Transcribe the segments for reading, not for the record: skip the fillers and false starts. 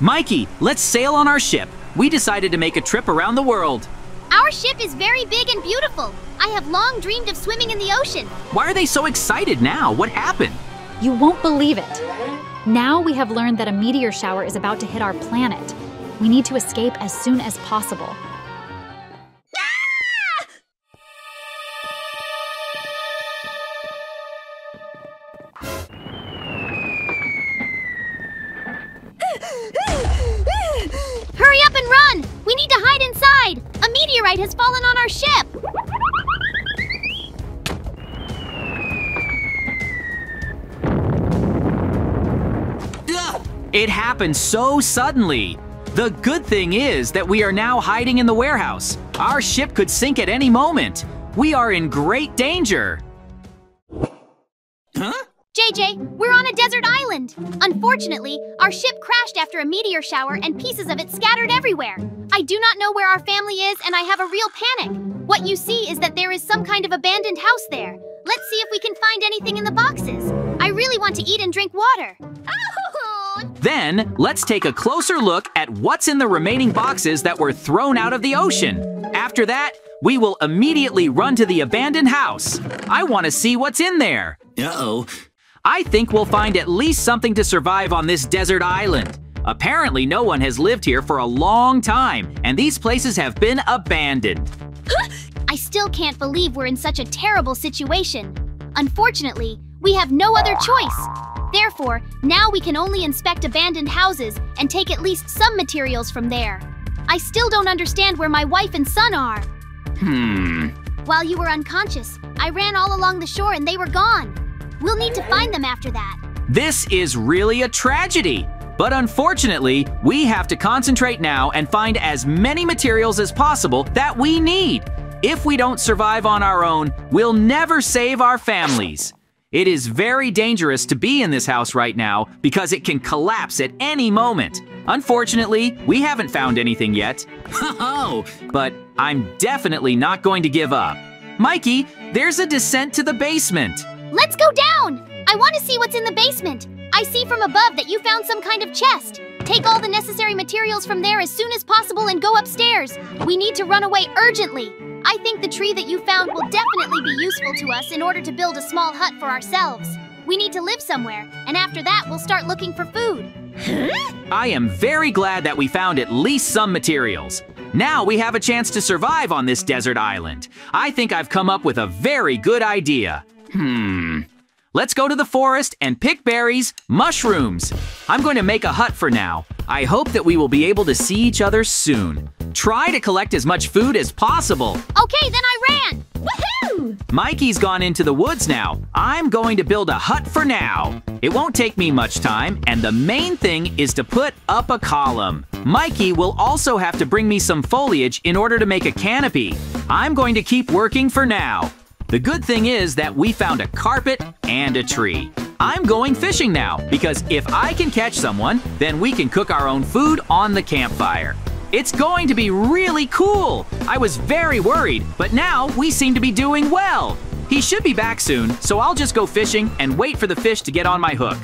Mikey, let's sail on our ship. We decided to make a trip around the world. Our ship is very big and beautiful. I have long dreamed of swimming in the ocean. Why are they so excited now? What happened? You won't believe it. Now we have learned that a meteor shower is about to hit our planet. We need to escape as soon as possible. Hurry up and run! We need to hide inside! A meteorite has fallen on our ship! It happened so suddenly. The good thing is that we are now hiding in the warehouse. Our ship could sink at any moment. We are in great danger. Huh? JJ, we're on a desert island. Unfortunately, our ship crashed after a meteor shower and pieces of it scattered everywhere. I do not know where our family is and I have a real panic. What you see is that there is some kind of abandoned house there. Let's see if we can find anything in the boxes. I really want to eat and drink water. Oh! Then, let's take a closer look at what's in the remaining boxes that were thrown out of the ocean. After that, we will immediately run to the abandoned house. I want to see what's in there. Uh-oh. I think we'll find at least something to survive on this desert island. Apparently, no one has lived here for a long time, and these places have been abandoned. I still can't believe we're in such a terrible situation. Unfortunately, we have no other choice. Therefore, now we can only inspect abandoned houses and take at least some materials from there. I still don't understand where my wife and son are. While you were unconscious, I ran all along the shore and they were gone. We'll need to find them after that. This is really a tragedy. But unfortunately, we have to concentrate now and find as many materials as possible that we need. If we don't survive on our own, we'll never save our families. It is very dangerous to be in this house right now because it can collapse at any moment. Unfortunately, we haven't found anything yet. But I'm definitely not going to give up. Mikey, there's a descent to the basement. Let's go down! I want to see what's in the basement. I see from above that you found some kind of chest. Take all the necessary materials from there as soon as possible and go upstairs. We need to run away urgently. I think the tree that you found will definitely be useful to us in order to build a small hut for ourselves. We need to live somewhere, and after that we'll start looking for food. I am very glad that we found at least some materials. Now we have a chance to survive on this desert island. I think I've come up with a very good idea. Let's go to the forest and pick berries, mushrooms. I'm going to make a hut for now. I hope that we will be able to see each other soon. Try to collect as much food as possible. Okay, then I ran. Woohoo! Mikey's gone into the woods now. I'm going to build a hut for now. It won't take me much time, and the main thing is to put up a column. Mikey will also have to bring me some foliage in order to make a canopy. I'm going to keep working for now. The good thing is that we found a carpet and a tree. I'm going fishing now because if I can catch someone, then we can cook our own food on the campfire. It's going to be really cool. I was very worried, but now we seem to be doing well. He should be back soon, so I'll just go fishing and wait for the fish to get on my hook.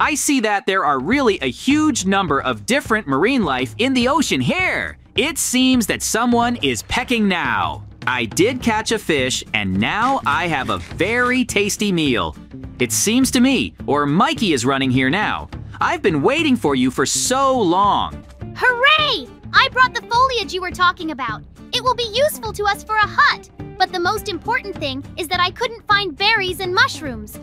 I see that there are really a huge number of different marine life in the ocean here. It seems that someone is pecking now. I did catch a fish, and now I have a very tasty meal. It seems to me, or Mikey is running here now. I've been waiting for you for so long. Hooray! I brought the foliage you were talking about. It will be useful to us for a hut. But the most important thing is that I couldn't find berries and mushrooms.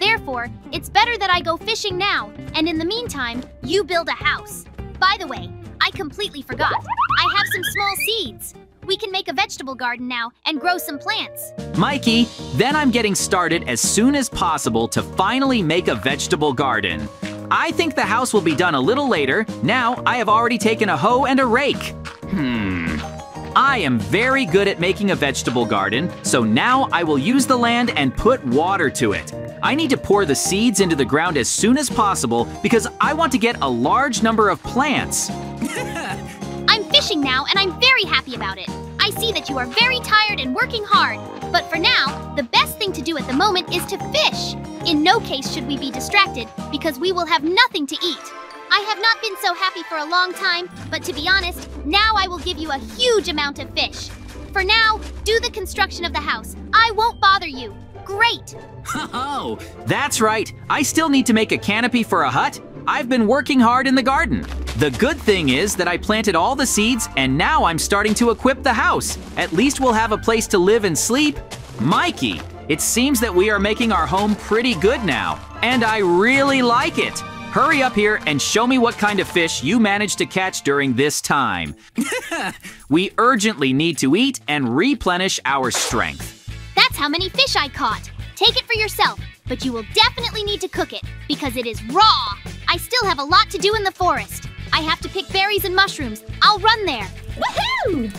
Therefore, it's better that I go fishing now, and in the meantime, you build a house. By the way, I completely forgot. I have some small seeds. We can make a vegetable garden now and grow some plants. Mikey, then I'm getting started as soon as possible to finally make a vegetable garden. I think the house will be done a little later. Now I have already taken a hoe and a rake. I am very good at making a vegetable garden, so now I will use the land and put water to it. I need to pour the seeds into the ground as soon as possible because I want to get a large number of plants. Fishing now, and I'm very happy about it. I see that you are very tired and working hard, but for now, the best thing to do at the moment is to fish. In no case should we be distracted because we will have nothing to eat. I have not been so happy for a long time, but to be honest, now I will give you a huge amount of fish. For now, do the construction of the house. I won't bother you. Great! Oh, that's right. I still need to make a canopy for a hut. I've been working hard in the garden. The good thing is that I planted all the seeds and now I'm starting to equip the house. At least we'll have a place to live and sleep. Mikey, it seems that we are making our home pretty good now, and I really like it. Hurry up here and show me what kind of fish you managed to catch during this time. We urgently need to eat and replenish our strength. That's how many fish I caught. Take it for yourself, but you will definitely need to cook it because it is raw. I still have a lot to do in the forest. I have to pick berries and mushrooms. I'll run there. Woohoo!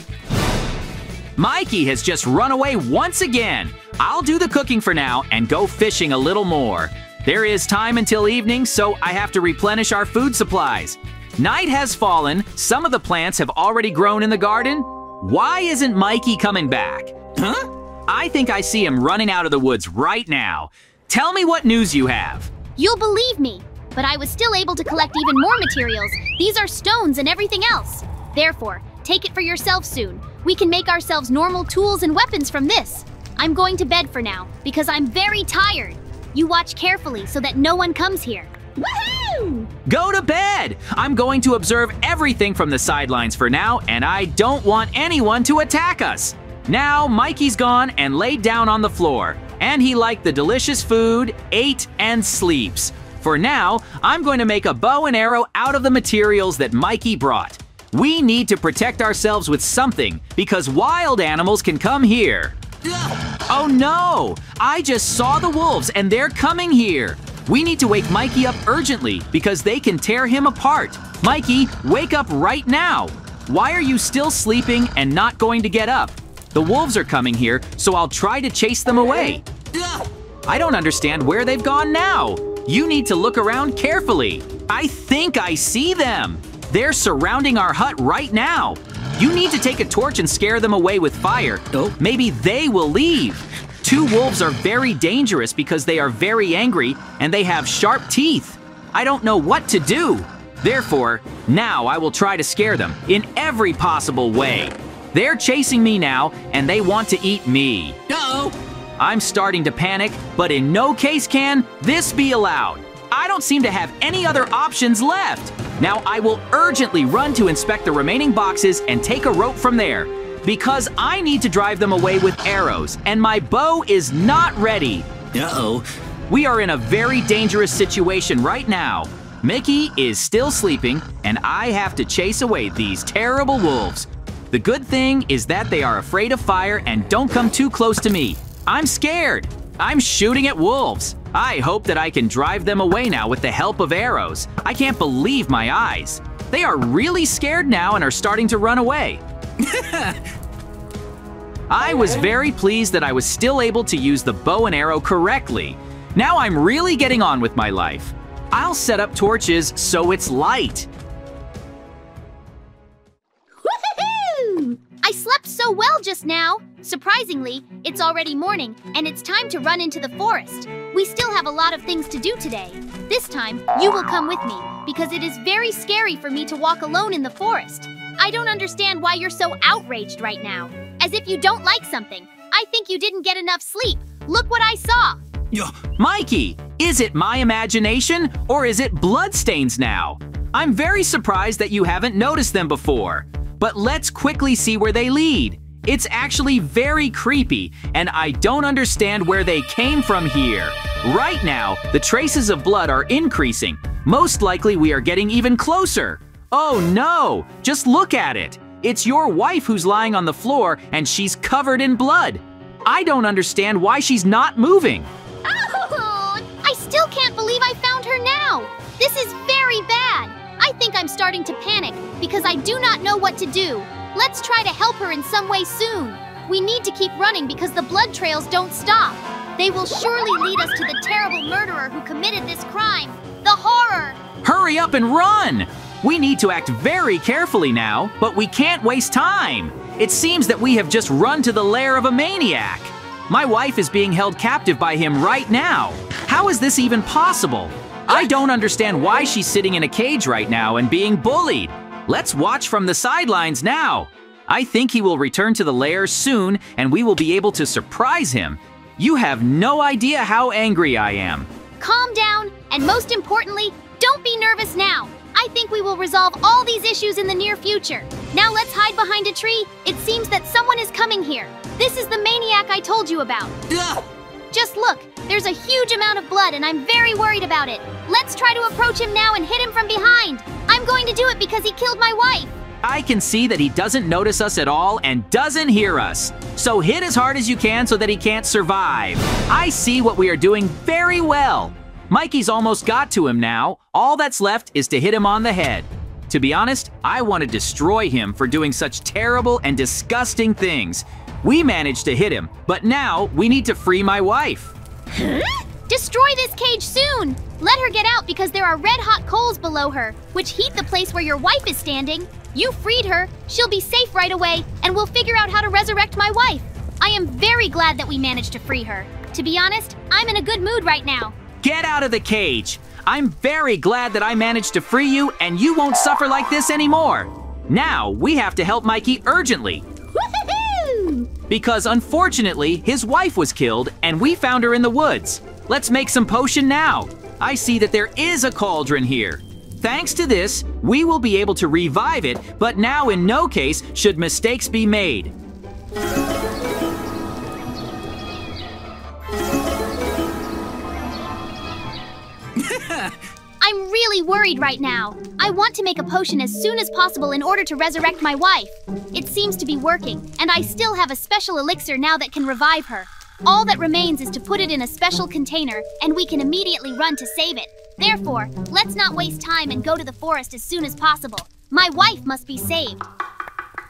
Mikey has just run away once again. I'll do the cooking for now and go fishing a little more. There is time until evening, so I have to replenish our food supplies. Night has fallen. Some of the plants have already grown in the garden. Why isn't Mikey coming back? Huh? I think I see him running out of the woods right now. Tell me what news you have. You'll believe me, but I was still able to collect even more materials. These are stones and everything else. Therefore, take it for yourself soon. We can make ourselves normal tools and weapons from this. I'm going to bed for now because I'm very tired. You watch carefully so that no one comes here. Woohoo! Go to bed! I'm going to observe everything from the sidelines for now, and I don't want anyone to attack us. Now Mikey's gone and laid down on the floor, and he liked the delicious food, ate, and sleeps. For now, I'm going to make a bow and arrow out of the materials that Mikey brought. We need to protect ourselves with something because wild animals can come here. Oh no! I just saw the wolves and they're coming here. We need to wake Mikey up urgently because they can tear him apart. Mikey, wake up right now! Why are you still sleeping and not going to get up? The wolves are coming here, so I'll try to chase them away. I don't understand where they've gone now. You need to look around carefully. I think I see them. They're surrounding our hut right now. You need to take a torch and scare them away with fire. Oh. Maybe they will leave. Two wolves are very dangerous because they are very angry and they have sharp teeth. I don't know what to do. Therefore, now I will try to scare them in every possible way. They're chasing me now and they want to eat me. Uh-oh. I'm starting to panic, but in no case can this be allowed. I don't seem to have any other options left. Now I will urgently run to inspect the remaining boxes and take a rope from there, because I need to drive them away with arrows, and my bow is not ready. Uh-oh. We are in a very dangerous situation right now. Mickey is still sleeping, and I have to chase away these terrible wolves. The good thing is that they are afraid of fire and don't come too close to me. I'm scared. I'm shooting at wolves. I hope that I can drive them away now with the help of arrows. I can't believe my eyes. They are really scared now and are starting to run away. I was very pleased that I was still able to use the bow and arrow correctly. Now I'm really getting on with my life. I'll set up torches so it's light. Woohoo! I slept so well just now. Surprisingly, it's already morning, and it's time to run into the forest. We still have a lot of things to do today. This time, you will come with me, because it is very scary for me to walk alone in the forest. I don't understand why you're so outraged right now, as if you don't like something. I think you didn't get enough sleep. Look what I saw. Mikey, is it my imagination, or is it bloodstains now? I'm very surprised that you haven't noticed them before, but let's quickly see where they lead. It's actually very creepy, and I don't understand where they came from here. Right now, the traces of blood are increasing. Most likely we are getting even closer. Oh no, just look at it. It's your wife who's lying on the floor and she's covered in blood. I don't understand why she's not moving. Oh, I still can't believe I found her now. This is very bad. I think I'm starting to panic because I do not know what to do. Let's try to help her in some way soon. We need to keep running because the blood trails don't stop. They will surely lead us to the terrible murderer who committed this crime. The horror! Hurry up and run! We need to act very carefully now, but we can't waste time. It seems that we have just run to the lair of a maniac. My wife is being held captive by him right now. How is this even possible? I don't understand why she's sitting in a cage right now and being bullied. Let's watch from the sidelines now. I think he will return to the lair soon and we will be able to surprise him. You have no idea how angry I am. Calm down, and most importantly, don't be nervous now. I think we will resolve all these issues in the near future. Now let's hide behind a tree. It seems that someone is coming here. This is the maniac I told you about. Ugh. Just look, there's a huge amount of blood and I'm very worried about it. Let's try to approach him now and hit him from behind. I'm going to do it because he killed my wife. I can see that he doesn't notice us at all and doesn't hear us. So hit as hard as you can so that he can't survive. I see what we are doing very well. Mikey's almost got to him now. All that's left is to hit him on the head. To be honest, I want to destroy him for doing such terrible and disgusting things. We managed to hit him, but now we need to free my wife. Huh? Destroy this cage soon! Let her get out because there are red-hot coals below her, which heat the place where your wife is standing. You freed her, she'll be safe right away, and we'll figure out how to resurrect my wife. I am very glad that we managed to free her. To be honest, I'm in a good mood right now. Get out of the cage! I'm very glad that I managed to free you and you won't suffer like this anymore! Now, we have to help Mikey urgently! Woo-hoo-hoo! Because unfortunately, his wife was killed and we found her in the woods. Let's make some potion now! I see that there is a cauldron here. Thanks to this, we will be able to revive it, but now in no case should mistakes be made. I'm really worried right now. I want to make a potion as soon as possible in order to resurrect my wife. It seems to be working, and I still have a special elixir now that can revive her. All that remains is to put it in a special container, and we can immediately run to save it. Therefore, let's not waste time and go to the forest as soon as possible. My wife must be saved.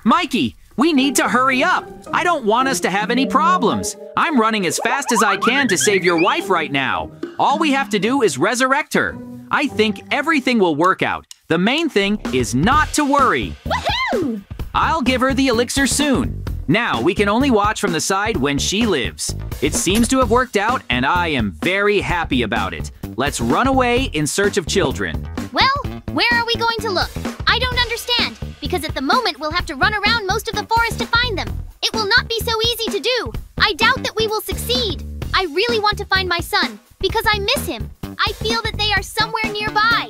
Mikey, we need to hurry up. I don't want us to have any problems. I'm running as fast as I can to save your wife right now. All we have to do is resurrect her. I think everything will work out. The main thing is not to worry. Woohoo! I'll give her the elixir soon. Now we can only watch from the side when she lives. It seems to have worked out and I am very happy about it. Let's run away in search of children. Well, where are we going to look? I don't understand, because at the moment we'll have to run around most of the forest to find them. It will not be so easy to do. I doubt that we will succeed. I really want to find my son, because I miss him. I feel that they are somewhere nearby.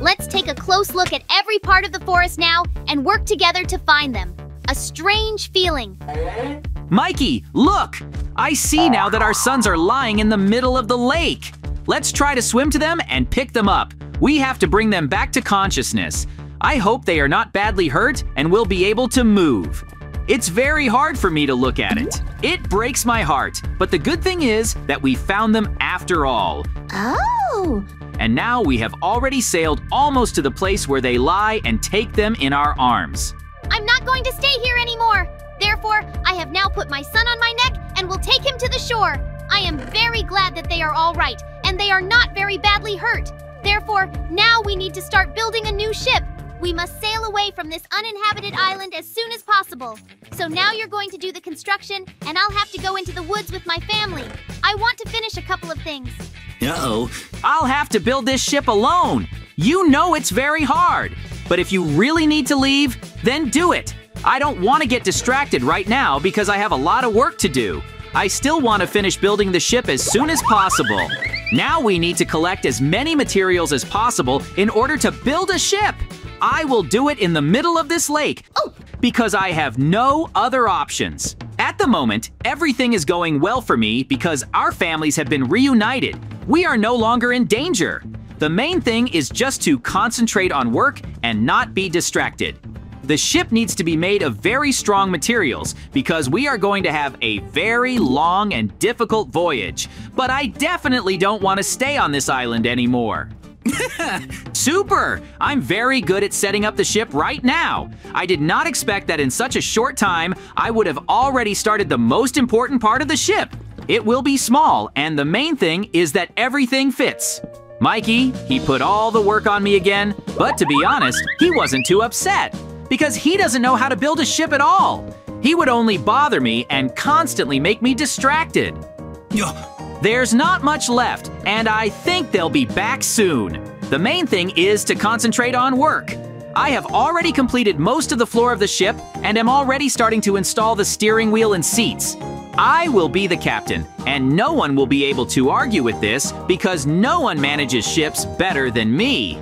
Let's take a close look at every part of the forest now and work together to find them. A strange feeling. Mikey, look! I see now that our sons are lying in the middle of the lake. Let's try to swim to them and pick them up. We have to bring them back to consciousness. I hope they are not badly hurt and will be able to move. It's very hard for me to look at it. It breaks my heart, but the good thing is that we found them after all. Oh! And now we have already sailed almost to the place where they lie and take them in our arms. I'm not going to stay here anymore. Therefore, I have now put my son on my neck and will take him to the shore. I am very glad that they are all right and they are not very badly hurt. Therefore, now we need to start building a new ship. We must sail away from this uninhabited island as soon as possible. So now you're going to do the construction and I'll have to go into the woods with my family. I want to finish a couple of things. Uh-oh. I'll have to build this ship alone. You know it's very hard. But if you really need to leave, then do it. I don't want to get distracted right now because I have a lot of work to do. I still want to finish building the ship as soon as possible. Now we need to collect as many materials as possible in order to build a ship. I will do it in the middle of this lake because I have no other options. At the moment, everything is going well for me because our families have been reunited. We are no longer in danger. The main thing is just to concentrate on work and not be distracted. The ship needs to be made of very strong materials because we are going to have a very long and difficult voyage. But I definitely don't want to stay on this island anymore. Super! I'm very good at setting up the ship right now. I did not expect that in such a short time, I would have already started the most important part of the ship. It will be small, and the main thing is that everything fits. Mikey, he put all the work on me again, but to be honest, he wasn't too upset because he doesn't know how to build a ship at all. He would only bother me and constantly make me distracted. There's not much left, and I think they'll be back soon. The main thing is to concentrate on work. I have already completed most of the floor of the ship and am already starting to install the steering wheel and seats. I will be the captain, and no one will be able to argue with this because no one manages ships better than me.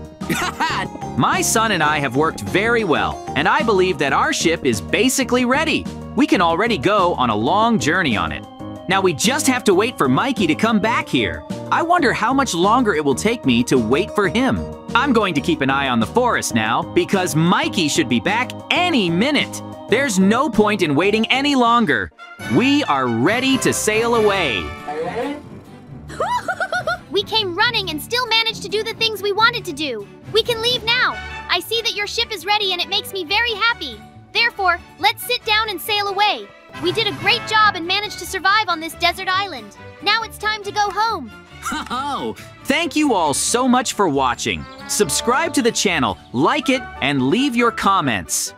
My son and I have worked very well, and I believe that our ship is basically ready. We can already go on a long journey on it. Now we just have to wait for Mikey to come back here. I wonder how much longer it will take me to wait for him. I'm going to keep an eye on the forest now because Mikey should be back any minute. There's no point in waiting any longer. We are ready to sail away. We came running and still managed to do the things we wanted to do. We can leave now. I see that your ship is ready and it makes me very happy. Therefore, let's sit down and sail away. We did a great job and managed to survive on this desert island. Now it's time to go home. Oh, thank you all so much for watching. Subscribe to the channel, like it, and leave your comments.